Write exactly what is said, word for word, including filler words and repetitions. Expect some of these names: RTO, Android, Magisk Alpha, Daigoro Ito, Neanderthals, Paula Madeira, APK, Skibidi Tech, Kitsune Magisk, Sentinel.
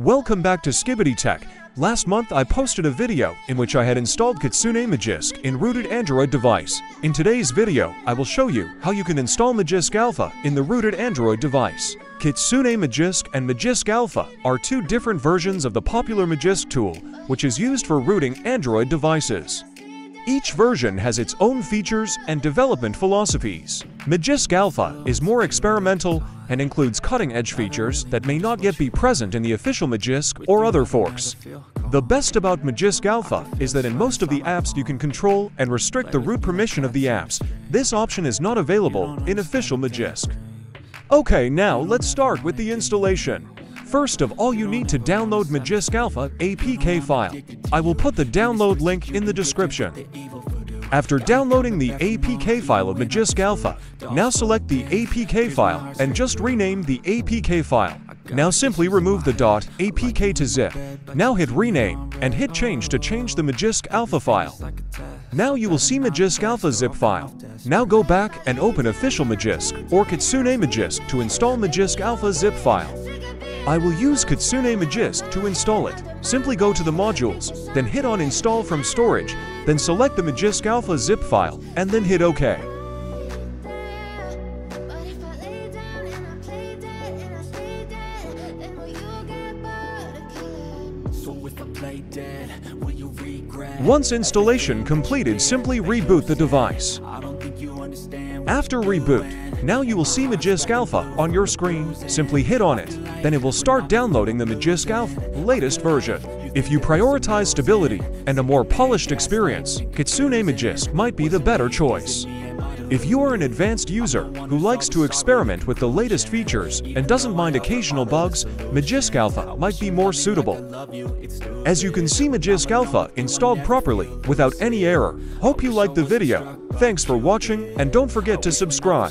Welcome back to Skibidi Tech. Last month I posted a video in which I had installed Kitsune Magisk in rooted Android device. In today's video, I will show you how you can install Magisk Alpha in the rooted Android device. Kitsune Magisk and Magisk Alpha are two different versions of the popular Magisk tool, which is used for rooting Android devices. Each version has its own features and development philosophies. Magisk Alpha is more experimental and includes cutting-edge features that may not yet be present in the official Magisk or other forks. The best about Magisk Alpha is that in most of the apps you can control and restrict the root permission of the apps. This option is not available in official Magisk. Okay, now let's start with the installation. First of all, you need to download Magisk Alpha A P K file. I will put the download link in the description. After downloading the A P K file of Magisk Alpha, now select the A P K file and just rename the A P K file. Now simply remove the .apk to zip. Now hit rename and hit change to change the Magisk Alpha file. Now you will see Magisk Alpha zip file. Now go back and open official Magisk or Kitsune Magisk to install Magisk Alpha zip file. I will use Kitsune Magisk to install it. Simply go to the modules, then hit on install from storage, then select the Magisk Alpha zip file, and then hit OK. Once installation completed, simply reboot the device. After reboot, now you will see Magisk Alpha on your screen. Simply hit on it. Then it will start downloading the Magisk Alpha latest version. If you prioritize stability and a more polished experience, Kitsune Magisk might be the better choice. If you are an advanced user who likes to experiment with the latest features and doesn't mind occasional bugs, Magisk Alpha might be more suitable. As you can see, Magisk Alpha installed properly without any error. Hope you liked the video. Thanks for watching and don't forget to subscribe.